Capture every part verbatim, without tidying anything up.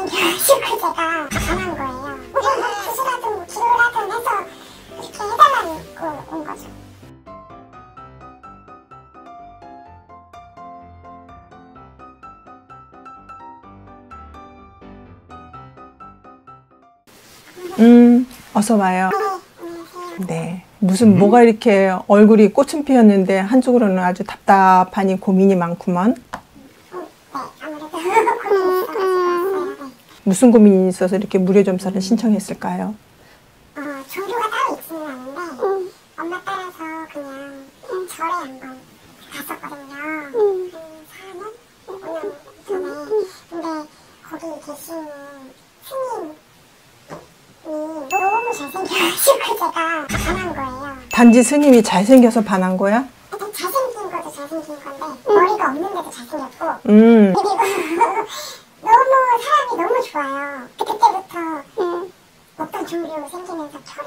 열심히 제가 감한 거예요. 우리는 수시라든 기도라든 해서 이렇게 해달라고 온 거죠. 음, 어서 와요. 네. 무슨 음? 뭐가 이렇게 얼굴이 꽃은 피었는데 한쪽으로는 아주 답답하니 고민이 많구먼. 무슨 고민이 있어서 이렇게 무료점수를 음. 신청했을까요? 어, 조류가 따로 있지는 않은데 음. 엄마 따라서 그냥 음. 절에 한번 갔었거든요. 음. 한 사 년? 오 년 전에. 음. 근데 거기 계신 스님이 너무 잘생겨가지고 제가 반한 거예요. 단지 스님이 잘생겨서 반한 거야? 잘생긴 것도 잘생긴 건데 음. 머리가 없는데도 잘생겼고 음. 그리고 너무 사람이 너무 좋아요. 그때부터 음. 어떤 조류 생기면서 절에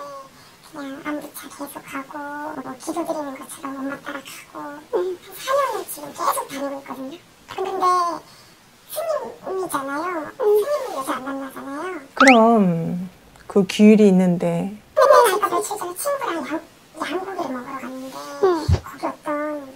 그냥 안부차 계속 가고 뭐 기도 드리는 것처럼 엄마 따라가고 음. 한 사 년을 지금 계속 다니고 있거든요. 근데 스님이잖아요. 스님은 요새 안 만나잖아요. 그럼 그 기율이 있는데 근데 제가 며칠 전에 친구랑 양, 양고기를 먹으러 갔는데 음. 거기 어떤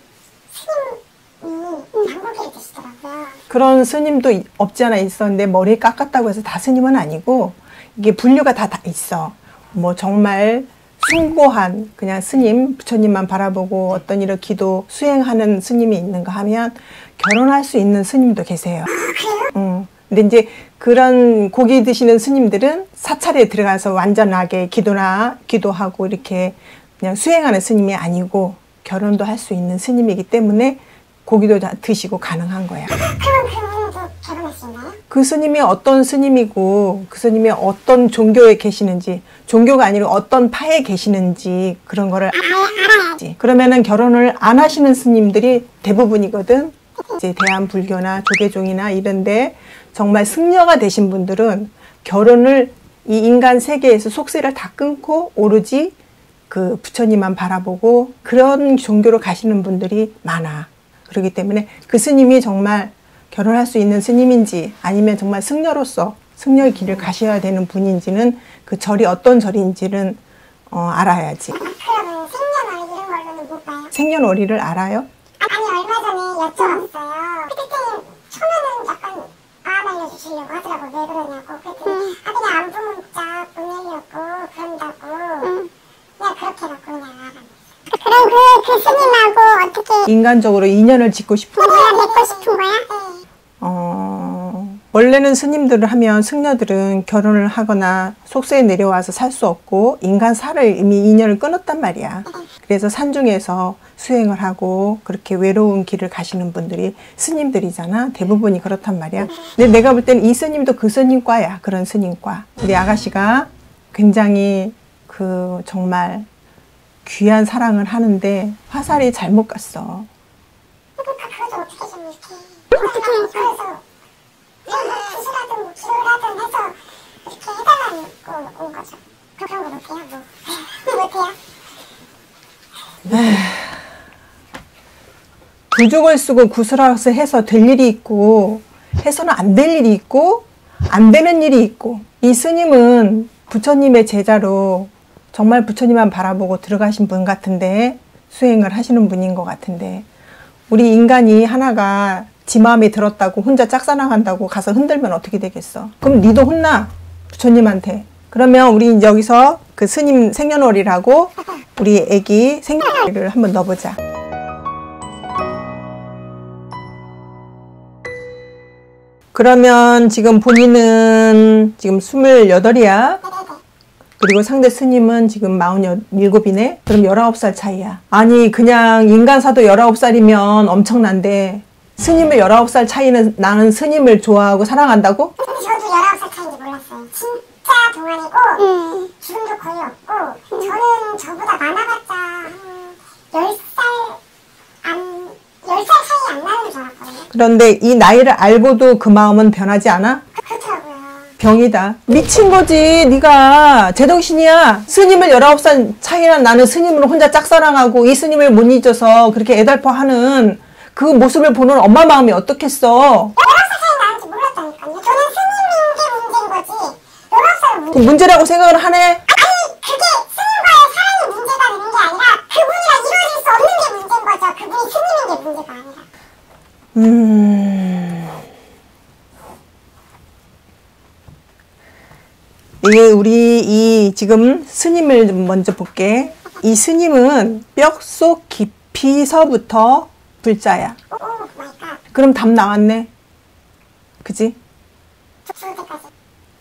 스님 양고기를 드시더라고요. 그런 스님도 없지 않아 있었는데 머리 깎았다고 해서 다 스님은 아니고 이게 분류가 다, 다 있어. 뭐 정말 숭고한 그냥 스님, 부처님만 바라보고 어떤 일을 기도 수행하는 스님이 있는가 하면 결혼할 수 있는 스님도 계세요. 응. 근데 이제 그런 고기 드시는 스님들은 사찰에 들어가서 완전하게 기도나 기도하고 이렇게 그냥 수행하는 스님이 아니고 결혼도 할 수 있는 스님이기 때문에 고기도 다 드시고 가능한 거야. 그 스님이 어떤 스님이고 그 스님이 어떤 종교에 계시는지, 종교가 아니라 어떤 파에 계시는지 그런 거를 알아야지. 그러면은 결혼을 안 하시는 스님들이 대부분이거든. 이제 대한불교나 조계종이나 이런데 정말 승려가 되신 분들은 결혼을 이 인간 세계에서 속세를 다 끊고 오로지 그 부처님만 바라보고 그런 종교로 가시는 분들이 많아. 그렇기 때문에 그 스님이 정말 결혼할 수 있는 스님인지 아니면 정말 승려로서 승려의 길을 가셔야 되는 분인지는 그 절이 어떤 절인지는 어, 알아야지. 그럼 생년월일 이런 걸로는 못 봐요? 생년월일을 알아요? 아니 얼마 전에 여쭤봤어요. 그때는 처음에는 약간 안 알려주시려고 하더라고. 왜 그러냐고. 그랬더니 아 그냥 안부 문자 보내려고 그런다고. 그냥 그렇게 해갖고 그냥 알아봤어요. 그럼 그, 그 스님하고 어떻게 인간적으로 인연을 짓고 싶은 거야? 맺고 싶은 거야? 어... 원래는 스님들을 하면 승려들은 결혼을 하거나 속세에 내려와서 살 수 없고 인간사를 이미 인연을 끊었단 말이야. 그래서 산중에서 수행을 하고 그렇게 외로운 길을 가시는 분들이 스님들이잖아. 대부분이 그렇단 말이야. 근데 내가 볼 때는 이 스님도 그 스님과야. 그런 스님과. 우리 아가씨가 굉장히 그 정말 귀한 사랑을 하는데 화살이 잘못 갔어. 부족을 쓰고 구슬아웃을 해서 될 일이 있고 해서는 안 될 일이 있고 안 되는 일이 있고. 이 스님은 부처님의 제자로 정말 부처님만 바라보고 들어가신 분 같은데 수행을 하시는 분인 것 같은데 우리 인간이 하나가 지 마음에 들었다고 혼자 짝사랑한다고 가서 흔들면 어떻게 되겠어? 그럼 니도 혼나 부처님한테. 그러면 우리 여기서 그 스님 생년월일하고 우리 애기 생년월일을 한번 넣어보자. 그러면 지금 본인은 지금 스물여덟이야. 그리고 상대 스님은 지금 마흔일곱이네? 그럼 열아홉 살 차이야. 아니 그냥 인간사도 열아홉 살이면 엄청난데 스님을 열아홉 살 차이는 나는 스님을 좋아하고 사랑한다고? 근데 저도 열아홉 살 차이인지 몰랐어요. 진짜 동안이고 음. 기운도 거의 없고 음. 저는 저보다 많아봤자 한 열 살 안, 열 살 차이 안 나는 줄 알았거든요. 그런데 이 나이를 알고도 그 마음은 변하지 않아? 병이다. 미친 거지. 네가 제정신이야. 스님을 열아홉 살 차이란 나는 스님을 혼자 짝사랑하고 이 스님을 못 잊어서 그렇게 애달퍼하는 그 모습을 보는 엄마 마음이 어떻겠어. 열아홉 살 차이 나는지 몰랐다니까요. 저는 스님인 게 그럼 문제라고 생각을 하네? 아니, 그게 스님과의 사랑이 문제가 되는 게 아니라 그분이랑 이루어질 수 없는 게 문제인 거죠. 그분이 스님인 게 문제가 아니라. 음... 이게 우리 이 지금 스님을 먼저 볼게. 이 스님은 뼛속 깊이서부터 불자야. 그럼 답 나왔네. 그지?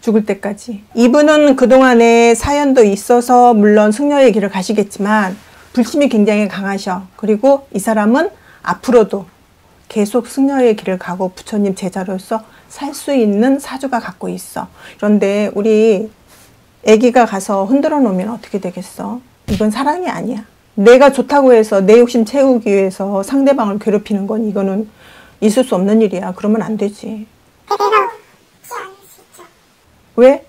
죽을 때까지. 이분은 그동안에 사연도 있어서 물론 승려의 길을 가시겠지만 불침이 굉장히 강하셔. 그리고 이 사람은 앞으로도 계속 승려의 길을 가고 부처님 제자로서 살 수 있는 사주가 갖고 있어. 그런데 우리 애기가 가서 흔들어 놓으면 어떻게 되겠어? 이건 사랑이 아니야. 내가 좋다고 해서 내 욕심 채우기 위해서 상대방을 괴롭히는 건 이거는 있을 수 없는 일이야. 그러면 안 되지. 왜?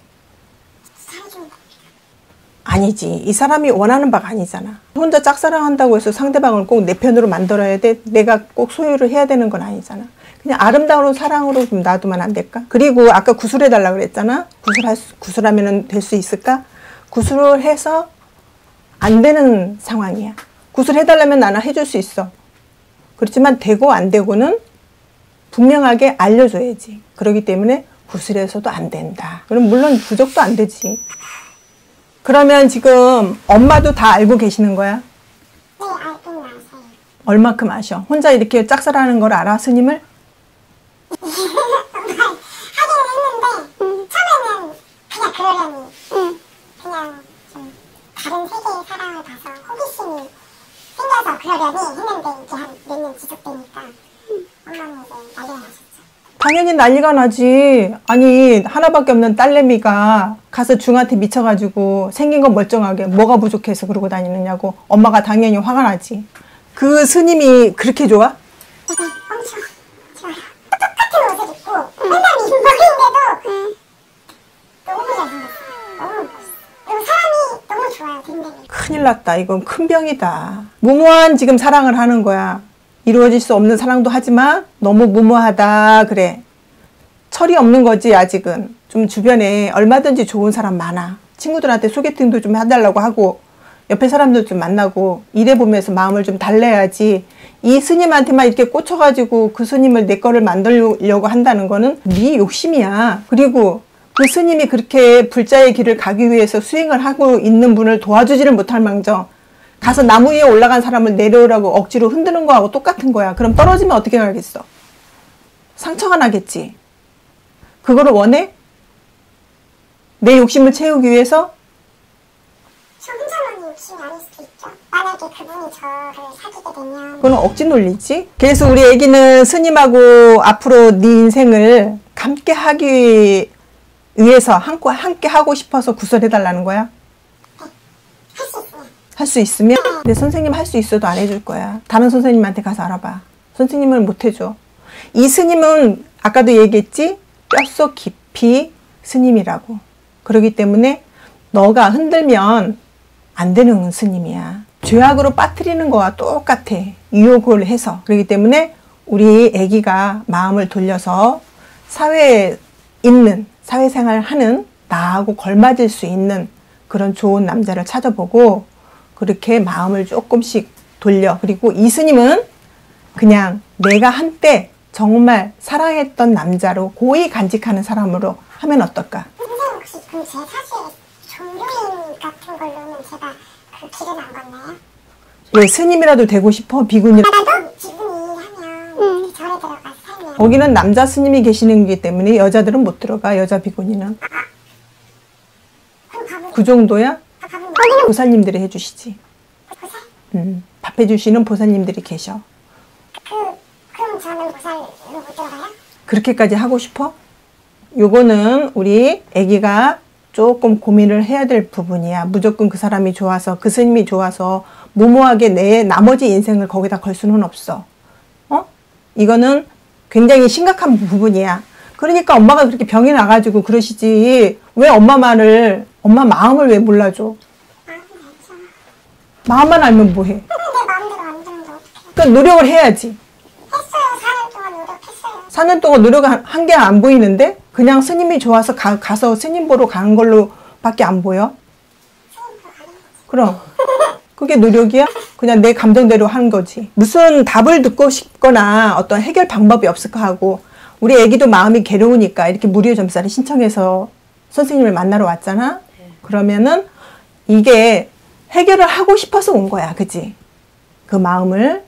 아니지. 이 사람이 원하는 바가 아니잖아. 혼자 짝사랑한다고 해서 상대방을 꼭 내 편으로 만들어야 돼? 내가 꼭 소유를 해야 되는 건 아니잖아. 그냥 아름다운 사랑으로 좀 놔두면 안 될까? 그리고 아까 구술해달라 그랬잖아. 구술할 수, 구술하면 될 수 있을까? 구술을 해서 안 되는 상황이야. 구술해달라면 나는 해줄 수 있어. 그렇지만 되고 안 되고는 분명하게 알려줘야지. 그렇기 때문에 구슬에서도 안 된다. 그럼 물론 부적도 안 되지. 그러면 지금 엄마도 다 알고 계시는 거야? 네, 알고 아세요. 얼마큼 아셔? 혼자 이렇게 짝사랑하는 걸 알아, 스님을? 하긴 했는데 처음에는 그냥 그러려니 그냥 좀 다른 세계의 사랑을 봐서 호기심이 생겨서 그러려니 했는데 이게 한 몇 년 지속되니까 엄마는 이제 난리가 나셨죠. 당연히 난리가 나지. 아니 하나밖에 없는 딸내미가 가서 중한테 미쳐가지고 생긴 건 멀쩡하게 뭐가 부족해서 그러고 다니느냐고 엄마가 당연히 화가 나지. 그 스님이 그렇게 좋아? 네, 엄청 좋아요. 똑같은 옷을 입고 맨날 민망인데도 너무 잘생겼어요. 너무 그리고 사람이 너무 좋아요. 굉장히 큰일 났다. 이건 큰 병이다. 무모한 지금 사랑을 하는 거야. 이루어질 수 없는 사랑도 하지만 너무 무모하다 그래. 철이 없는 거지. 아직은 좀 주변에 얼마든지 좋은 사람 많아. 친구들한테 소개팅도 좀 해달라고 하고 옆에 사람들 좀 만나고 일해보면서 마음을 좀 달래야지. 이 스님한테만 이렇게 꽂혀가지고 그 스님을 내 거를 만들려고 한다는 거는 네 욕심이야. 그리고 그 스님이 그렇게 불자의 길을 가기 위해서 수행을 하고 있는 분을 도와주지를 못할 망정 가서 나무 위에 올라간 사람을 내려오라고 억지로 흔드는 거하고 똑같은 거야. 그럼 떨어지면 어떻게 가겠어? 상처가 나겠지. 그거를 원해? 내 욕심을 채우기 위해서? 저 혼자만의 욕심이 아닐 수도 있죠. 만약에 그분이 저를 사귀게 되면 그건 억지 논리지? 그래서 우리 애기는 스님하고 앞으로 네 인생을 함께 하기 위해서 함께 하고 싶어서 구설해달라는 거야? 할 수 있으면? 근데 선생님 할 수 있어도 안 해줄 거야. 다른 선생님한테 가서 알아봐. 선생님은 못 해줘. 이 스님은 아까도 얘기했지? 뼛속 깊이 스님이라고. 그러기 때문에 너가 흔들면 안 되는 스님이야. 죄악으로 빠뜨리는 거와 똑같아. 유혹을 해서. 그러기 때문에 우리 애기가 마음을 돌려서 사회에 있는, 사회생활을 하는 나하고 걸맞을 수 있는 그런 좋은 남자를 찾아보고 그렇게 마음을 조금씩 돌려. 그리고 이 스님은 그냥 내가 한때 정말 사랑했던 남자로 고이 간직하는 사람으로 하면 어떨까? 선생님 혹시 그 제 사실 종교인 같은 걸로는 제가 그 길은 안 건나요? 왜 스님이라도 되고 싶어? 비구니라도? 비구니 하면 음. 절에 들어가서 살면 거기는 남자 스님이 계시는기 때문에 여자들은 못 들어가. 여자 비구니는. 아, 그 정도야? 보살님들이 해주시지. 보살? 음, 밥 해주시는 보살님들이 계셔. 그, 그럼 저는 보살로 못 들어가요? 그렇게까지 하고 싶어? 요거는 우리 애기가 조금 고민을 해야 될 부분이야. 무조건 그 사람이 좋아서, 그 스님이 좋아서 무모하게 내 나머지 인생을 거기다 걸 수는 없어. 어? 이거는 굉장히 심각한 부분이야. 그러니까 엄마가 그렇게 병이 나가지고 그러시지. 왜 엄마 말을, 엄마 마음을 왜 몰라줘? 마음만 알면 뭐해? 그러니까 노력을 해야지. 사 년 동안 노력한 게 안 보이는데 그냥 스님이 좋아서 가, 가서 스님 보러 가는 걸로 밖에 안 보여? 그럼 그게 노력이야? 그냥 내 감정대로 하는 거지. 무슨 답을 듣고 싶거나 어떤 해결 방법이 없을까 하고, 우리 애기도 마음이 괴로우니까 이렇게 무료 점사를 신청해서 선생님을 만나러 왔잖아? 그러면은 이게 해결을 하고 싶어서 온 거야, 그치? 그 마음을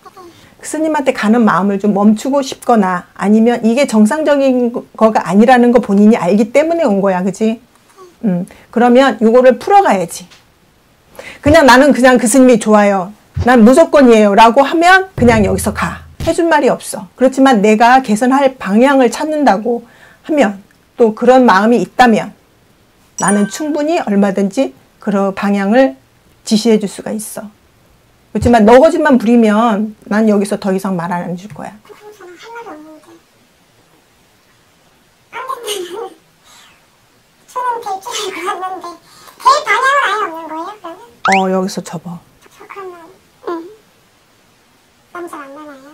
스님한테 가는 마음을 좀 멈추고 싶거나, 아니면 이게 정상적인 거가 아니라는 거 본인이 알기 때문에 온 거야, 그치? 음, 그러면 이거를 풀어가야지. 그냥 나는 그냥 그 스님이 좋아요, 난 무조건이에요 라고 하면 그냥 여기서 가. 해준 말이 없어. 그렇지만 내가 개선할 방향을 찾는다고 하면, 또 그런 마음이 있다면 나는 충분히 얼마든지 그런 방향을 지시해 줄 수가 있어. 그렇지만 너 거짓만 부리면 난 여기서 더 이상 말 안 해줄 거야. 어, 여기서 접어.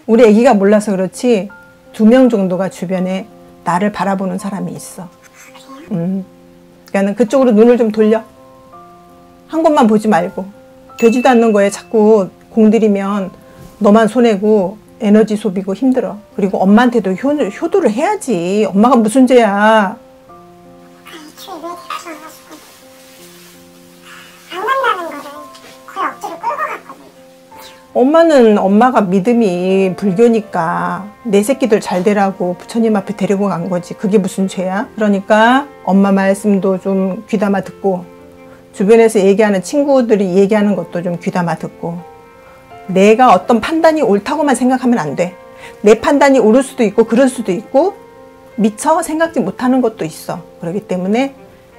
우리 애기가 몰라서 그렇지 두 명 정도가 주변에 나를 바라보는 사람이 있어. 음. 그러니까 그쪽으로 눈을 좀 돌려. 한 곳만 보지 말고. 되지도 않는 거에 자꾸 공들이면 너만 손해고 에너지 소비고 힘들어. 그리고 엄마한테도 효, 효도를 해야지. 엄마가 무슨 죄야. 엄마는 엄마가 믿음이 불교니까 내 새끼들 잘 되라고 부처님 앞에 데리고 간 거지. 그게 무슨 죄야? 그러니까 엄마 말씀도 좀 귀담아 듣고, 주변에서 얘기하는 친구들이 얘기하는 것도 좀 귀담아 듣고, 내가 어떤 판단이 옳다고만 생각하면 안 돼. 내 판단이 옳을 수도 있고 그럴 수도 있고 미처 생각지 못하는 것도 있어. 그렇기 때문에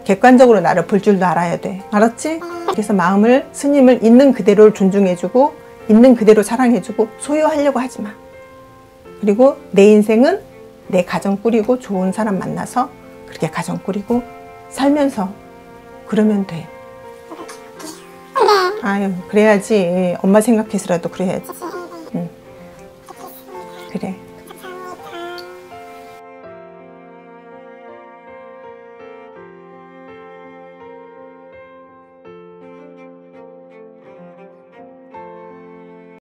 객관적으로 나를 볼 줄도 알아야 돼. 알았지? 그래서 마음을, 스님을 있는 그대로 존중해주고 있는 그대로 사랑해주고 소유하려고 하지 마. 그리고 내 인생은 내 가정 꾸리고 좋은 사람 만나서 그렇게 가정 꾸리고 살면서 그러면 돼. 아유, 그래야지. 엄마 생각해서라도 그래야지. 응. 그래.